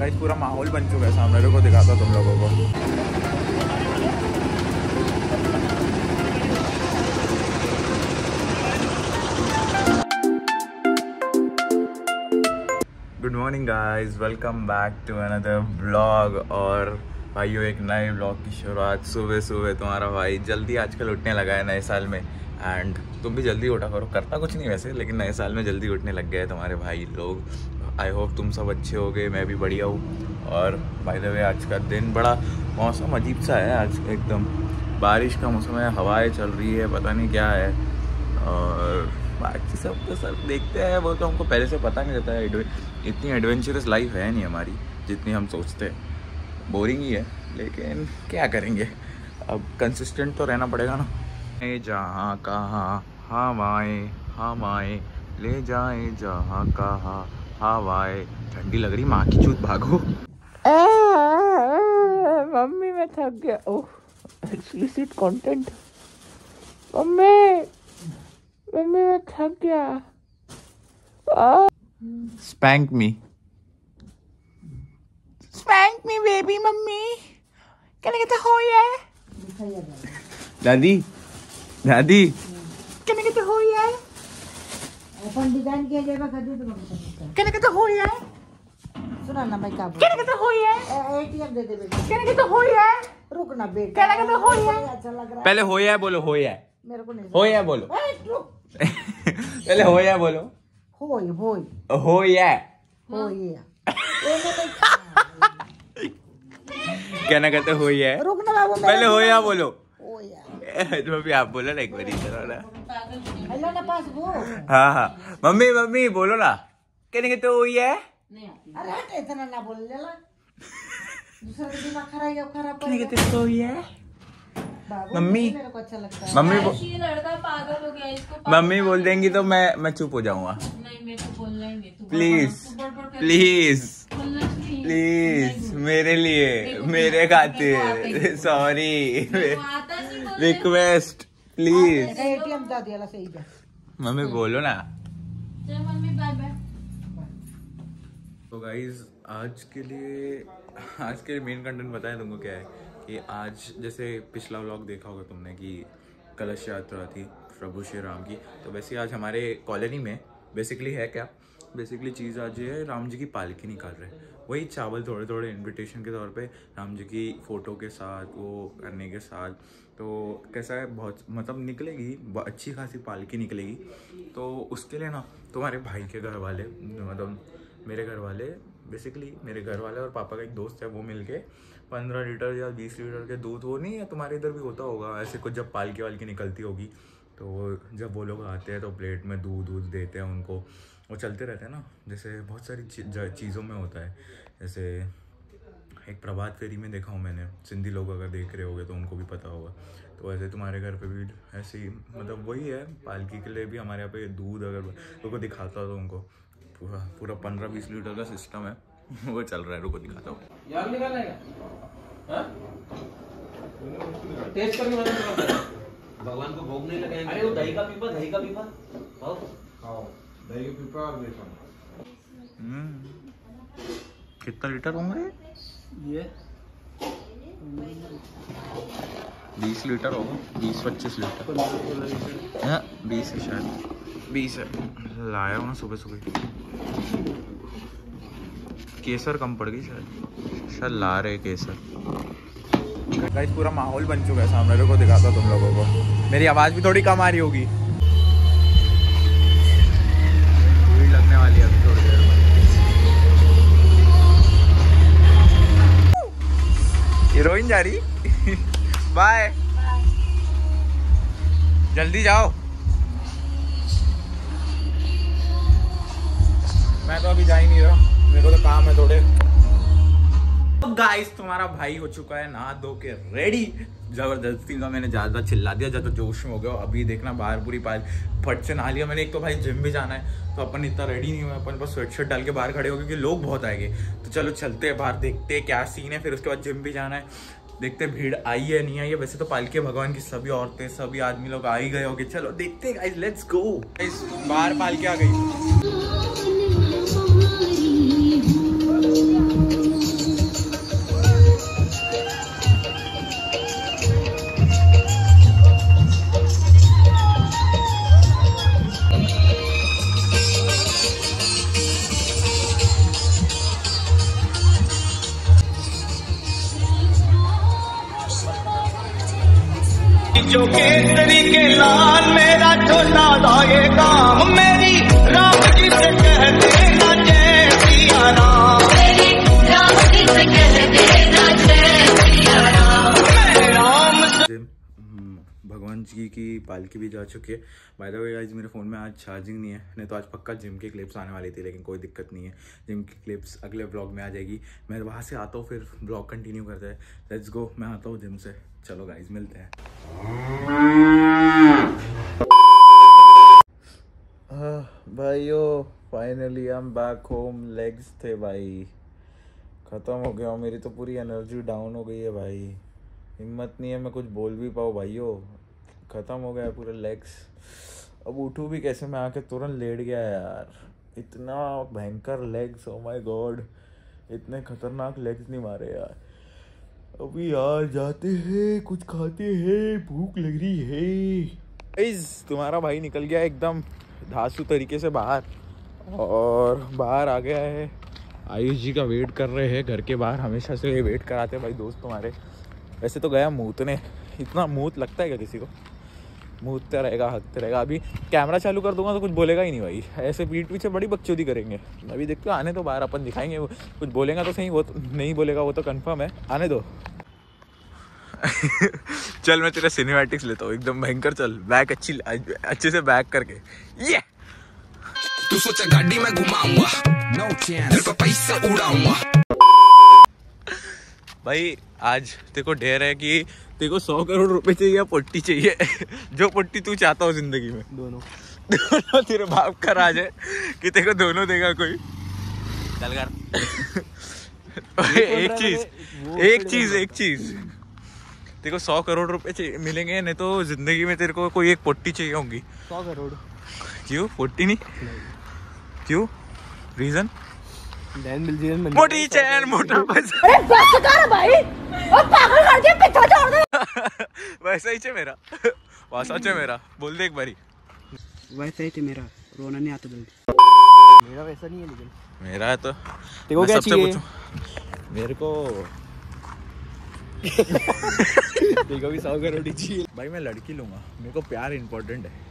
Guys पूरा माहौल बन चुका है सामने, रुको दिखाता तुम लोगों को। Good morning guys, welcome back to another blog. और भाइयों एक नए ब्लॉग की शुरुआत सुबह सुबह। तुम्हारा भाई जल्दी आजकल उठने लगा है नए साल में, एंड तुम भी जल्दी उठा करो। करता कुछ नहीं वैसे, लेकिन नए साल में जल्दी उठने लग गए तुम्हारे भाई लोग। आई होप तुम सब अच्छे हो गए, मैं भी बढ़िया हूँ। और बाय द वे आज का दिन बड़ा मौसम अजीब सा है, आज एकदम बारिश का मौसम है, हवाएं चल रही है, पता नहीं क्या है। और बाकी सब तो सर देखते हैं, वो तो हमको पहले से पता नहीं रहता है। इतनी एडवेंचरस लाइफ है नहीं हमारी जितनी हम सोचते हैं, बोरिंग ही है, लेकिन क्या करेंगे, अब कंसिस्टेंट तो रहना पड़ेगा ना। जहाँ कहाँ हवाएं हवाएं ले जाए, जहाँ कहाँ हवाएं। ठंडी लग रही, माँ की चूत, भागो। मम्मी मैं थक गया। Oh explicit content. Mummy mummy मैं थक गया। Spank me, spank me baby. Mummy क्या लगता हो ये दादी, दादी कहने के तो हो ही है, अपन डिजाइन किया जाएगा कभी तो कहने के तो हो ही है। सुना ना भाई, काबू कहने के तो हो ही है। एटीएम दे दे बेटा, कहने के तो हो ही है। रुक ना बेटा, कहने के तो हो ही है। अच्छा लग रहा है, पहले हो ही है बोलो, हो ही है। मेरे को नहीं हो ही है बोलो, पहले हो ही है बोलो। होय होय हो ही है, हो ही है कहने के तो हो ही है। रुक ना बाबू, पहले हो या बोलो। मम्मी आप बोलो ना एक बार, चलो ना। हेलो ना पास वो। हाँ हाँ मम्मी मम्मी बोलो ना, कहने तो वही है। अरे हट, इतना ना बोल ले ला, दूसरा दिमाग खराब कहने तो वही है। मम्मी मम्मी लड़का पागल हो गया, इसको मम्मी बोल देंगी तो मैं चुप हो जाऊंगा। नहीं मेरे को बोलना ही नहीं, प्लीज प्लीज प्लीज, मेरे लिए मेरे खातिर सॉरी, रिक्वेस्ट प्लीज। एटीएम दा दिया सही है। मम्मी बोलो ना। चलो मम्मी बाय बाय। तो गाइस आज के लिए मेन कंटेंट बताया तुमको क्या है कि आज जैसे पिछला व्लॉग देखा होगा तुमने कि कलश यात्रा थी प्रभु श्री राम की, तो वैसे आज हमारे कॉलोनी में बेसिकली है क्या, बेसिकली चीज़ आज ये है राम जी की पालकी निकाल रहे हैं। वही चावल थोड़े थोड़े इन्विटेशन के तौर पे राम जी की फ़ोटो के साथ वो करने के साथ, तो कैसा है बहुत मतलब निकलेगी अच्छी खासी पालकी निकलेगी। तो उसके लिए ना तुम्हारे भाई के घर वाले मतलब मेरे घर वाले, बेसिकली मेरे घर वाले और पापा का एक दोस्त है, वो मिलके 15 लीटर या 20 लीटर के दूध, वो नहीं है तुम्हारे इधर भी होता होगा ऐसे कुछ, जब पालकी वालकी निकलती होगी तो जब वो लोग आते हैं तो प्लेट में दूध दूध देते हैं उनको। वो चलते रहते हैं ना, जैसे बहुत सारी चीज़ों में होता है, जैसे एक प्रभात फेरी में देखा हूँ मैंने, सिंधी लोग अगर देख रहे होगे तो उनको भी पता होगा। तो ऐसे तुम्हारे घर पे भी ऐसे ही मतलब वही है, पालकी के लिए भी हमारे यहाँ पे दूध अगर लोगों को दिखाता हो तो उनको पूरा 15-20 लीटर का सिस्टम है वो चल रहा है। रुको दिखाता हूँ, टेस्ट करके भगवान को भोग नहीं लगाएंगे। अरे वो दही का पीपा, दही का पीपा खाओ, खाओ दही का पीपा। और कितना लीटर होंगे ये? 20 लीटर होगा, 20-25 लीटर हाँ 20 है शायद, 20 है। लाया हूँ ना सुबह सुबह, केसर कम पड़ गई शायद, शायद ला रहे केसर। गाइस पूरा माहौल बन चुका है सामने, रुको दिखाता तुम लोगों को। मेरी आवाज़ भी थोड़ी कम आ रही होगी, भीड़ लगने वाली है अभी थोड़ी देर में। हीरोइन जा रही बाय, जल्दी जाओ। मैं तो अभी जा ही नहीं रहा, मेरे को तो काम है थोड़े। तो गाइस तुम्हारा भाई हो चुका है नहा धो के रेडी, जबरदस्ती का मैंने ज़्यादा चिल्ला दिया, ज़्यादा जोश में हो गया। अभी देखना बाहर पूरी पाल फट से नहा लिया मैंने। एक तो भाई जिम भी जाना है तो अपन इतना रेडी नहीं हुआ, अपन बस स्वेट शर्ट डाल के बाहर खड़े हो गए क्योंकि लोग बहुत आएंगे। तो चलो चलते हैं बाहर, देखते हैं क्या सीन है। फिर उसके बाद जिम भी जाना है, देखते भीड़ आई है नहीं आई है। वैसे तो पालकी भगवान की सभी औरतें सभी आदमी लोग आ ही गए होंगे। चलो देखते गाइस, लेट्स गो। बाहर पालकी आ गई। जो केसरी के लाल मेरा छोटा सा ये काम मेरी राम जी से कह देना जय सिया राम, मेरी राम जी से कह देना जय सिया राम। मैं राम भगवान जी की पालकी भी जा चुकी है। बाय द वे गाइस, मेरे फ़ोन में आज चार्जिंग नहीं है, नहीं तो आज पक्का जिम के क्लिप्स आने वाली थी, लेकिन कोई दिक्कत नहीं है, जिम की क्लिप्स अगले व्लॉग में आ जाएगी। मैं वहाँ से आता हूँ, फिर व्लॉग कंटिन्यू करते हैं। लेट्स गो, मैं आता हूँ जिम से। चलो गाइस, मिलते हैं। भाईओ finally I am back home. Legs थे भाई, ख़त्म हो गया, मेरी तो पूरी एनर्जी डाउन हो गई है भाई, हिम्मत नहीं है मैं कुछ बोल भी पाऊँ भाईओ, ख़त्म हो गया पूरा लेग्स। अब उठूँ भी कैसे, मैं आके तुरंत लेट गया यार, इतना भयंकर लेग्स, ओ माय गॉड, इतने खतरनाक लेग्स नहीं मारे यार। अभी यार जाते हैं, कुछ खाते हैं, भूख लग रही है। इस तुम्हारा भाई निकल गया एकदम धांसू तरीके से बाहर, और बाहर आ गया है। आयुष जी का वेट कर रहे हैं घर के बाहर, हमेशा से ये वेट कराते हैं भाई दोस्त तुम्हारे। वैसे तो गया मूत ने, इतना मूत लगता है क्या किसी को, मूतता रहेगा, हकता रहेगा। अभी कैमरा चालू कर दूंगा तो कुछ बोलेगा ही नहीं भाई, ऐसे पीठ पीछे बड़ी बकचोदी करेंगे। अभी देखते हो, आने तो बाहर, अपन दिखाएंगे वो कुछ बोलेगा तो सही, वो तो नहीं बोलेगा, वो तो कन्फर्म है, आने दो। चल मैं तेरा सिनेमैटिक्स लेता हूँ एकदम भयंकर। चल बैक अच्छे से बैक करके, ये तू सोचा गाड़ी में घुमाऊंगा, नो चांस, तेरे को पैसा उड़ाऊंगा। भाई आज तेरे को ढेर है कि तेरे को 100 करोड़ रुपए चाहिए या पट्टी चाहिए। जो पट्टी तू चाहता हो जिंदगी में, दोनों तेरे बाप का राज है कि तेरे को दोनों देगा कोई। चल कर एक चीज तेरे को 100 करोड़ रुपए मिलेंगे, नहीं तो जिंदगी में तेरे को कोई एक पट्टी चाहिए होंगी। 100 करोड़ क्यों? पट्टी नहीं क्यों? रीजन मोटी चैन मोटा पैसा। अरे बस कर भाई, और पागल करके पीछा छोड़ दे। वैसा ही चाहिए मेरा, वैसा चाहिए मेरा, बोल दे एक बारी, वैसा ही चाहिए मेरा, रोना नहीं आता जल्दी। मेरा वैसा नहीं है, लेकिन मेरा तो देखो क्या चाहिए मेरे को। देखो भी 100 करोड़ चाहिए भाई, मैं लड़की लूंगा, मेरे को प्यार इम्पोर्टेंट है।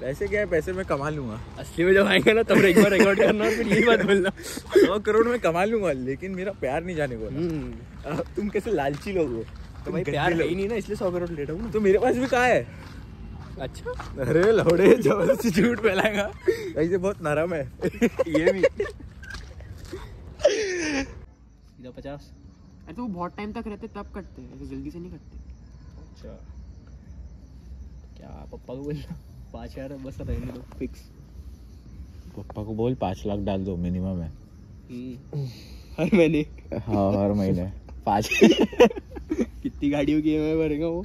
पैसे क्या है, पैसे मैं कमा लूंगा, असली में जब आएंगे ना तब एक बार रिकॉर्ड करना और फिर यही बात बोलना। 100 करोड़ में कमा लूंगा, लेकिन मेरा प्यार नहीं जाने को। तुम कैसे लालची लोग हो, तो भाई प्यार है ही नहीं ना, इसलिए 100 करोड़ लेटा हूँ। तो मेरे पास भी कहा है। अच्छा, अरे लौड़े जबरदस्ती झूठ फैलाएगा, ऐसे बहुत नरम है ये भी। 50 अरे तो वो बहुत टाइम तक रहते तब कटते हैं, ऐसे जल्दी से नहीं कटते। अच्छा क्या पप्पा को बोलना, 5 हजार बस रहने दो फिक्स। पप्पा को बोल 5 लाख डाल दो मिनिमम है हर महीने। हाँ हर महीने 5। कितनी गाड़ियों की मैं भरेगा वो।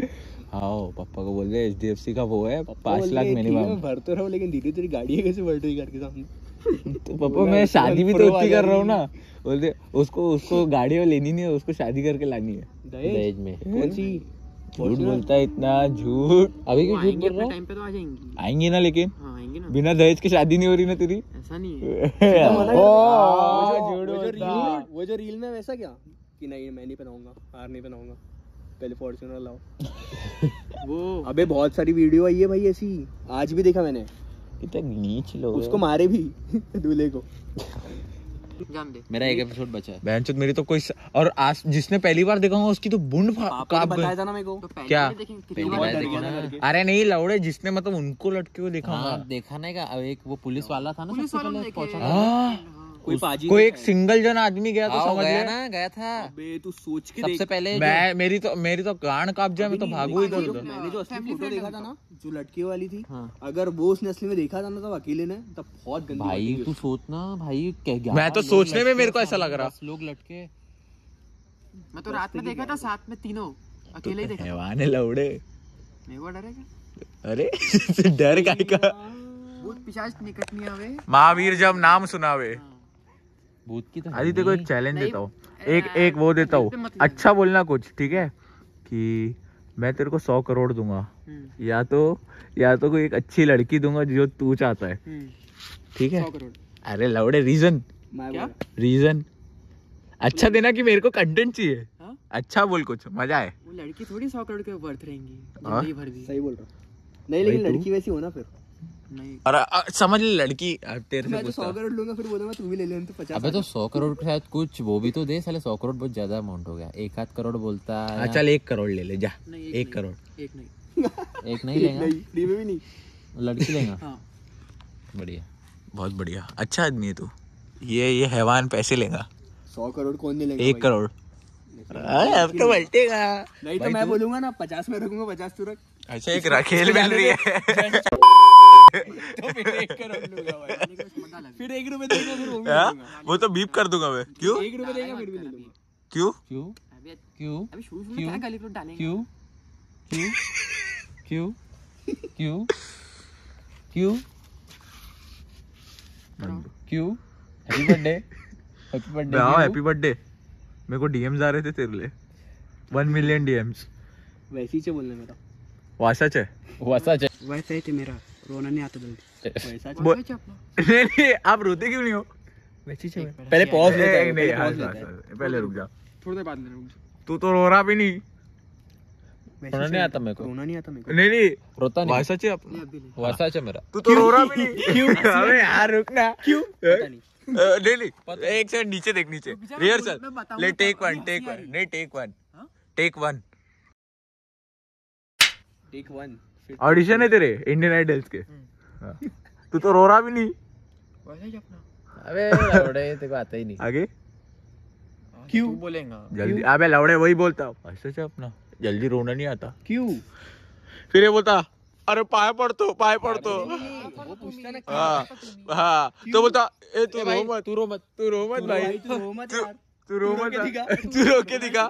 हाँ पप्पा को बोल दे HDFC का वो है 5 लाख मिनिमम। भर तो रहा हूँ, लेकिन धीरे धीरे गाड़ियाँ कैसे बढ़ रही घर के सामने। तो पापा मैं शादी भी तो उतनी कर रहा हूँ ना, बोलते उसको गाड़ी लेनी नहीं है, उसको शादी करके लानी है दहेज में। कौन सी झूठ बोलता है, इतना झूठ। अभी क्यों झूठ बोल रहा है, तो आएंगे ना, लेकिन आएंगे ना, बिना दहेज की शादी नहीं हो रही ना तेरी, ऐसा नहीं है। वो जो रील में वैसा क्या कि नहीं मैं नहीं पहनाऊंगा, हार नहीं पहनाऊंगा, पहले फॉर्च्यूनर लाओ वो। अबे बहुत सारी वीडियो आई है भाई ऐसी, आज भी देखा मैंने, नीच लोग उसको मारे भी दूल्हे को। मेरा एक एपिसोड बचा है बहनचोद, मेरी तो कोई और आज जिसने पहली बार देखा होगा उसकी तो बूंद कांप गई। बताया था ना मेरे को, क्या पहली बार देखा ना? अरे नहीं लौड़े, जिसने मतलब उनको लटके हुए देखा होगा, देखा नहीं क्या? एक वो पुलिस वाला था ना, पुलिस वाला पहुंचा, कोई एक सिंगल जन आदमी गया तो समझ गया ना, गया था। अबे तू सोच के सबसे पहले मैं मेरी तो गांड कांप जाए, मैं तो भागू इधर उधर। मैंने जो असली फोटो देखा था ना, जो लटके वाली थी, अगर वो उसने असली में देखा था ना, तब अकेले ने तब बहुत गंदी। भाई तू सोचना भाई क्या गया, मैं तो सोचने में मेरे को ऐसा लग रहा, लोग लटके। मैं तो रात में देखा था, साथ में तीनों, अकेले देखा लौड़े। अरे डर का महावीर जब नाम सुनावे। अरे देखो एक चैलेंज देता हूँ, एक वो देता हूँ, अच्छा बोलना कुछ, ठीक है? कि मैं तेरे को 100 करोड़ दूंगा, या तो कोई एक अच्छी लड़की दूंगा जो तू चाहता है, ठीक है? अरे लौड़े रीजन, रीजन अच्छा देना कि मेरे को कंटेंट चाहिए। अच्छा बोल कुछ मजा है। वो लड़की थोड़ी 100 करोड़ के वर्थ रहेंगी भर भी। सही बोल रहा हूं। नहीं लेकिन लड़की वैसी हो ना फिर नहीं। अरे समझ ले लड़की तेरे से 100 करोड़ लूंगा फिर बोलूंगा तू भी ले ले तो 50। अबे तो 100 करोड़ के साथ कुछ वो भी तो दे साले। 100 करोड़ बहुत ज्यादा अमाउंट हो गया। 1 आध करोड़ बोलता है। चल 1 करोड़ ले ले जा। 1 करोड़ एक नहीं एक नहीं लेगा फ्री में भी नहीं लड़की लेगा। बढ़िया बहुत बढ़िया अच्छा आदमी है तू। ये हैवान पैसे लेगा। 100 करोड़ कौन नहीं लेगा? 1 करोड़ अब तो बल्टेगा नहीं तो मैं बोलूंगा ना 50 में रखूंगा 50 तू रख। अच्छा एक राखेल मिल रही है तो फिर 1 करोड़ लूंगा भाई। फिर 1 रुपए देगा फिर वो तो बीप कर दूंगा मैं। क्यों 1 रुपए देगा फिर भी ले लूंगा। क्यों क्यों क्यों अभी शुरू में क्या गाली डालेंगे? क्यों क्यों क्यों क्यों क्यों हैप्पी बर्थडे हैप्पी बर्थडे। हां हैप्पी बर्थडे। मेरे को डीएम्स आ रहे थे तेरे लिए 1 मिलियन डीएम्स। वैसे ही चे बोलने मेरा वासा चे वैसे ही थे मेरा रोना नहीं आता जल्दी। वैसा चे नहीं आप रोते क्यों नहीं हो? वैसे ही चे पहले पॉज लेता है। नहीं पहले रुक जा थोड़ी देर बाद ले रुक जा। तू तो रो रहा भी नहीं। रोना नहीं आता मेरे को। रोना नहीं आता मेरे को। नहीं रोता नहीं। वासा चे आप वासा चे मेरा। तू तो रो रहा भी नहीं क्यों? अबे यार रुकना क्यों पता नहीं। नहीं एक सेकंड नीचे देख नीचे रिहर्सल ले। टेक वन नहीं टेक वन ऑडिशन है तेरे इंडियन आइडल्स के। तू तो रो रहा भी नहीं। अबे लौड़े तेरे को आता ही नहीं आगे क्यों बोलेगा जल्दी। अबे लौड़े वही बोलता अच्छा अपना जल्दी रोना नहीं आता क्यों? फिर ये बोलता अरे पाए पड़ तो वो पूछता ना हां तो बोलता ए तू रो मत भाई तू रो के दिखा।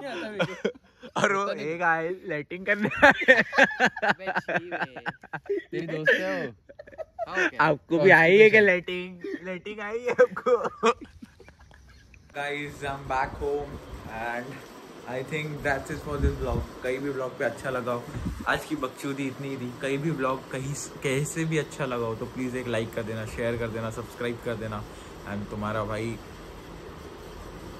अरे ए गाइस लाइटिंग करने तेरी दोस्त है वो। आपको भी आई है क्या लाइटिंग आई है आपको? Guys I am back home and I think that's it for this blog. कहीं भी ब्लॉग पे अच्छा लगा हो आज की बकचोदी इतनी थी। कहीं भी ब्लॉग कहीं कैसे भी अच्छा लगा हो तो प्लीज़ एक लाइक कर देना शेयर कर देना सब्सक्राइब कर देना। एंड तुम्हारा भाई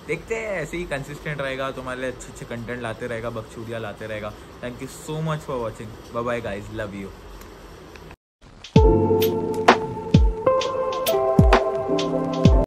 देखते हैं ऐसे ही कंसिस्टेंट रहेगा तुम्हारे लिए अच्छे अच्छे कंटेंट लाते रहेगा बकचोदियाँ लाते रहेगा। Thank you so much for watching bye bye guys love you.